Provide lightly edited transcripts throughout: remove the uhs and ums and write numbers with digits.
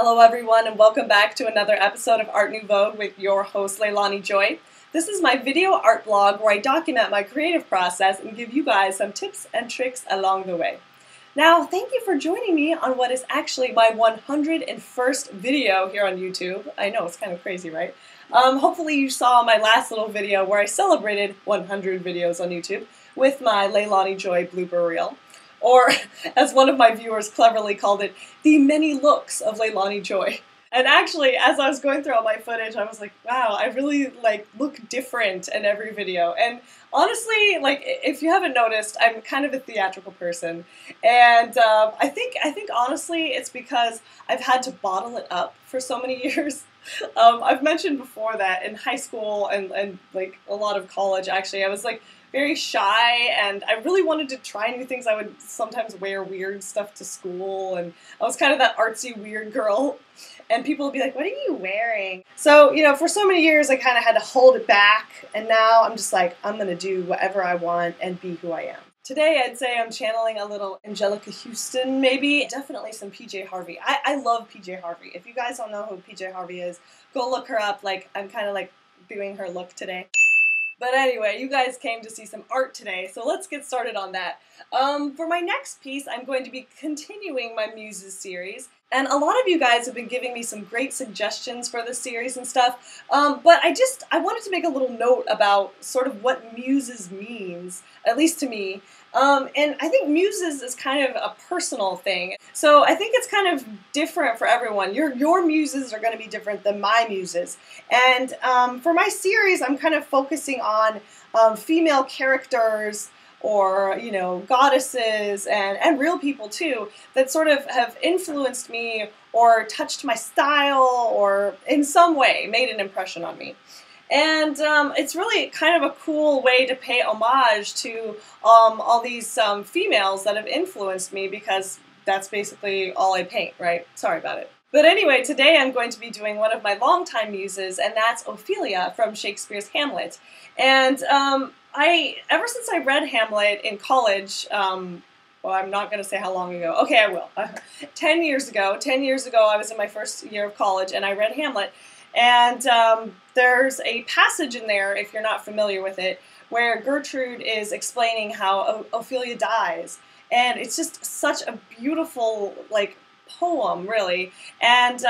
Hello everyone and welcome back to another episode of Art Nouveau with your host Leilani Joy. This is my video art blog where I document my creative process and give you guys some tips and tricks along the way. Now thank you for joining me on what is actually my 101st video here on YouTube. I know, it's kind of crazy, right? Hopefully you saw my last little video where I celebrated 100 videos on YouTube with my Leilani Joy blooper reel. Or, as one of my viewers cleverly called it, the many looks of Leilani Joy. And actually, as I was going through all my footage, I was like, wow, I really, look different in every video. And honestly, if you haven't noticed, I'm kind of a theatrical person. And I think honestly, it's because I've had to bottle it up for so many years. I've mentioned before that in high school and like, a lot of college, actually, I was, very shy, and I really wanted to try new things. I would sometimes wear weird stuff to school, and I was kind of that artsy weird girl, and people would be like, what are you wearing? So, you know, for so many years I kind of had to hold it back, and now I'm just like, I'm gonna do whatever I want and be who I am. Today I'd say I'm channeling a little Angelica Huston, maybe. Definitely some PJ Harvey. I love PJ Harvey. If you guys don't know who PJ Harvey is, go look her up. I'm kind of doing her look today. But anyway, you guys came to see some art today, so let's get started on that. For my next piece, I'm going to be continuing my Muses series, and a lot of you guys have been giving me some great suggestions for this series and stuff, but I wanted to make a little note about sort of what Muses means, at least to me, and I think Muses is kind of a personal thing, so I think it's kind of different for everyone. Your Muses are going to be different than my Muses, and for my series, I'm kind of focusing on female characters or, you know, goddesses and real people too that sort of have influenced me or touched my style or in some way made an impression on me. And it's really kind of a cool way to pay homage to all these females that have influenced me, because that's basically all I paint, right? Sorry about it. But anyway, today I'm going to be doing one of my longtime muses, and that's Ophelia from Shakespeare's Hamlet. And ever since I read Hamlet in college, well, I'm not going to say how long ago. Okay, I will. 10 years ago, I was in my first year of college, and I read Hamlet. And there's a passage in there, if you're not familiar with it, where Gertrude is explaining how Ophelia dies. And it's just such a beautiful, poem, really. And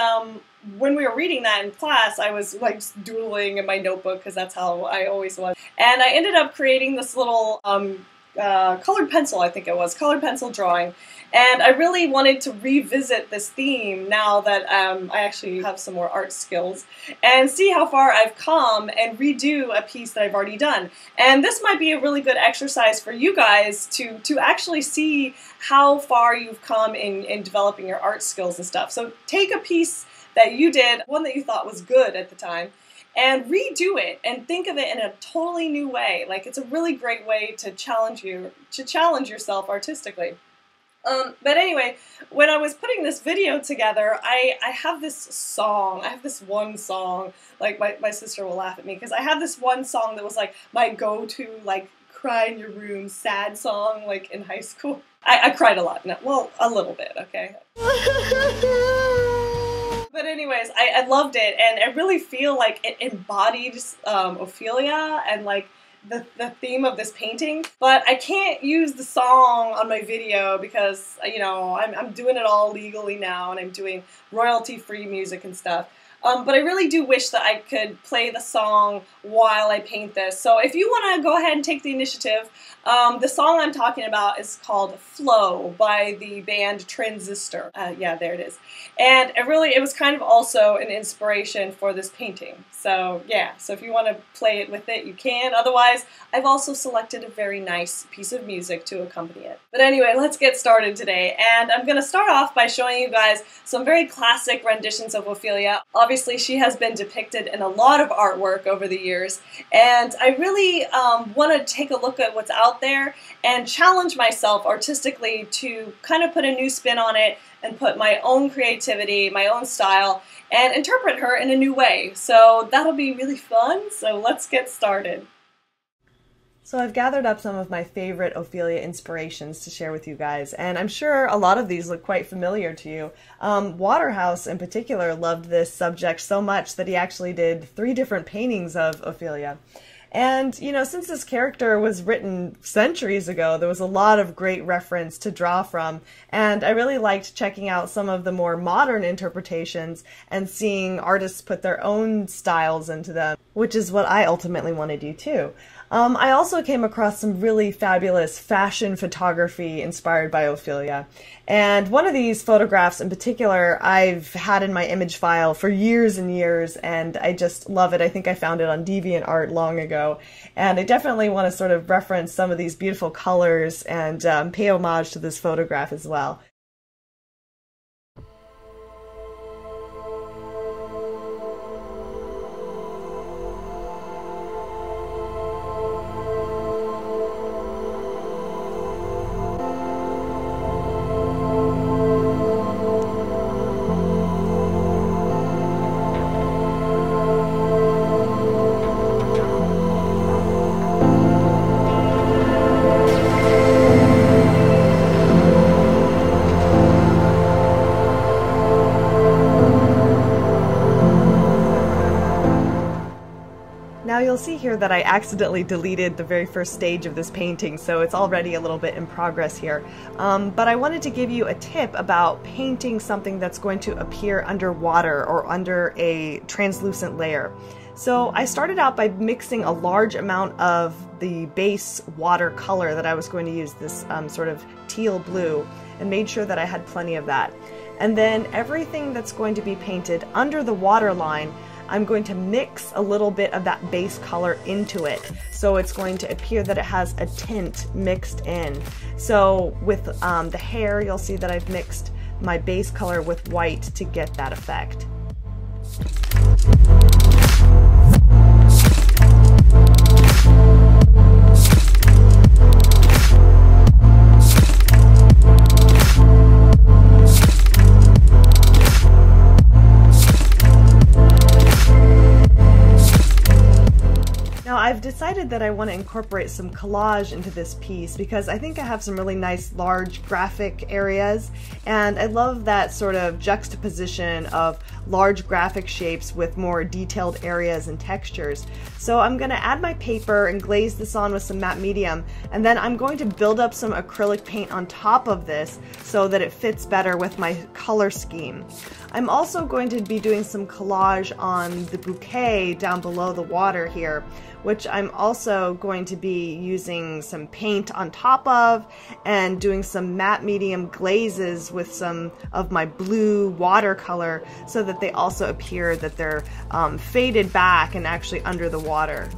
when we were reading that in class, I was, doodling in my notebook, because that's how I always was. And I ended up creating this little colored pencil, I think it was, colored pencil drawing. And I really wanted to revisit this theme now that I actually have some more art skills and see how far I've come and redo a piece that I've already done. And this might be a really good exercise for you guys to actually see how far you've come in developing your art skills and stuff. So take a piece that you did, one that you thought was good at the time, and redo it and think of it in a totally new way. It's a really great way to challenge yourself artistically. But anyway, when I was putting this video together, I have this song. I have this one song. My sister will laugh at me because I have this one song that was my go-to cry in your room sad song in high school. I cried a lot. No, well, a little bit, okay. But anyways, I loved it, and I really feel like it embodied Ophelia and the theme of this painting, but I can't use the song on my video because, you know, I'm doing it all legally now, and I'm doing royalty-free music and stuff. But I really do wish that I could play the song while I paint this. So if you want to go ahead and take the initiative, the song I'm talking about is called Flow by the band Transistor. Yeah, there it is. And it was kind of also an inspiration for this painting. So yeah, so if you want to play it with it, you can. Otherwise, I've also selected a very nice piece of music to accompany it. But anyway, let's get started today. And I'm going to start off by showing you guys some very classic renditions of Ophelia. Obviously, she has been depicted in a lot of artwork over the years, and I really want to take a look at what's out there and challenge myself artistically to kind of put a new spin on it and put my own creativity, my own style, and interpret her in a new way. So that'll be really fun, so let's get started. So I've gathered up some of my favorite Ophelia inspirations to share with you guys, and I'm sure a lot of these look quite familiar to you. Waterhouse in particular loved this subject so much that he actually did 3 different paintings of Ophelia. And, you know, since this character was written centuries ago, there was a lot of great reference to draw from, and I really liked checking out some of the more modern interpretations and seeing artists put their own styles into them, which is what I ultimately want to do too. I also came across some really fabulous fashion photography inspired by Ophelia, and one of these photographs in particular I've had in my image file for years and years, and I just love it. I think I found it on DeviantArt long ago, and I definitely want to sort of reference some of these beautiful colors and pay homage to this photograph as well. Now you'll see here that I accidentally deleted the very first stage of this painting, so it's already a little bit in progress here. But I wanted to give you a tip about painting something that's going to appear underwater or under a translucent layer. So I started out by mixing a large amount of the base water color that I was going to use, this sort of teal blue, and made sure that I had plenty of that. And then everything that's going to be painted under the waterline, I'm going to mix a little bit of that base color into it, so it's going to appear that it has a tint mixed in. So with the hair, you'll see that I've mixed my base color with white to get that effect. I've decided that I want to incorporate some collage into this piece because I think I have some really nice large graphic areas, and I love that sort of juxtaposition of large graphic shapes with more detailed areas and textures. So I'm going to add my paper and glaze this on with some matte medium, and then I'm going to build up some acrylic paint on top of this so that it fits better with my color scheme. I'm also going to be doing some collage on the bouquet down below the water here, which I'm also going to be using some paint on top of and doing some matte medium glazes with some of my blue watercolor so that they also appear that they're faded back and actually under the water.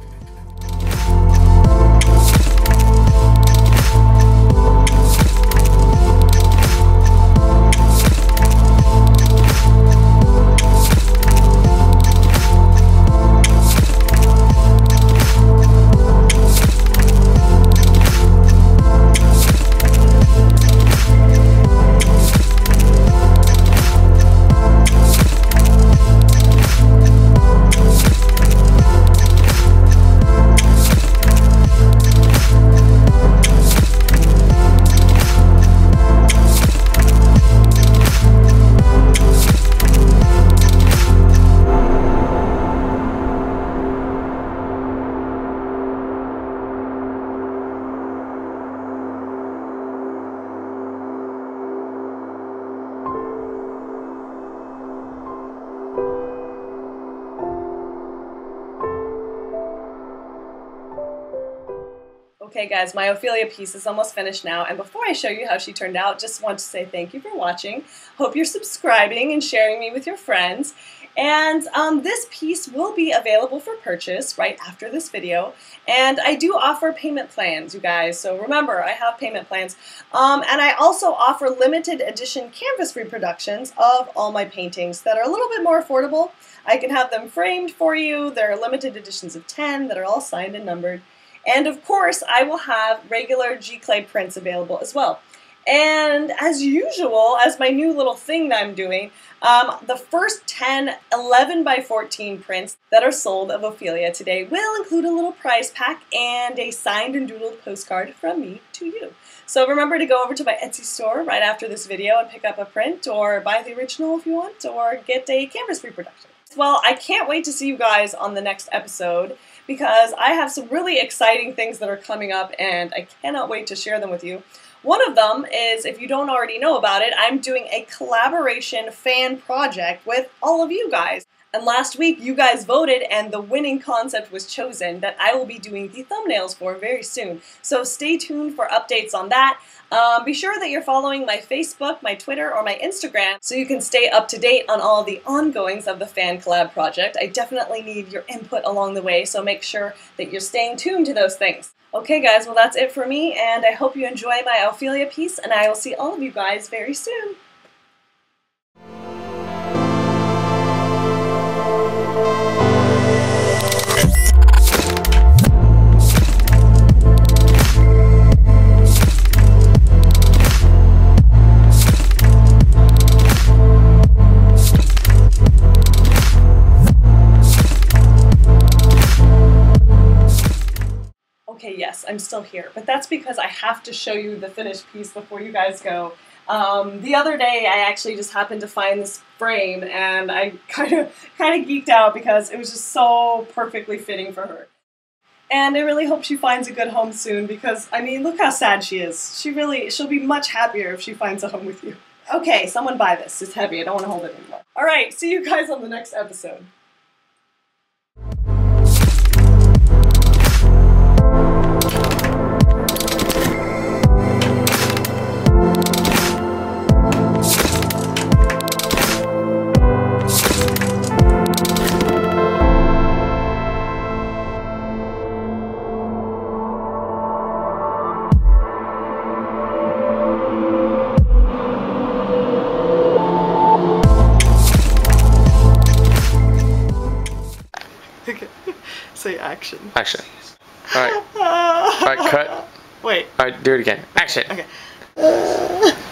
Okay guys, my Ophelia piece is almost finished now, and before I show you how she turned out, just want to say thank you for watching. Hope you're subscribing and sharing me with your friends. And this piece will be available for purchase right after this video, and I do offer payment plans, you guys, so remember, I have payment plans. And I also offer limited edition canvas reproductions of all my paintings that are a little bit more affordable. I can have them framed for you. There are limited editions of 10 that are all signed and numbered. And of course, I will have regular G-Clay prints available as well. And as usual, as my new little thing that I'm doing, the first 10 11x14 prints that are sold of Ophelia today will include a little prize pack and a signed and doodled postcard from me to you. So remember to go over to my Etsy store right after this video and pick up a print, or buy the original if you want, or get a canvas reproduction. Well, I can't wait to see you guys on the next episode, because I have some really exciting things that are coming up and I cannot wait to share them with you. One of them is, if you don't already know about it, I'm doing a collaboration fan project with all of you guys. And last week you guys voted and the winning concept was chosen that I will be doing the thumbnails for very soon. So stay tuned for updates on that. Be sure that you're following my Facebook, my Twitter, or my Instagram so you can stay up to date on all the ongoings of the fan collab project. I definitely need your input along the way, so make sure that you're staying tuned to those things. Okay guys, well that's it for me, and I hope you enjoy my Ophelia piece, and I will see all of you guys very soon. Okay, yes, I'm still here, but that's because I have to show you the finished piece before you guys go. The other day, I actually just happened to find this frame, and I kind of geeked out because it was just so perfectly fitting for her. And I really hope she finds a good home soon because, I mean, look how sad she is. She'll be much happier if she finds a home with you. Okay, someone buy this. It's heavy. I don't want to hold it anymore. All right, see you guys on the next episode. Action. Action. All right. All right, cut. Wait. All right, do it again. Action. Okay.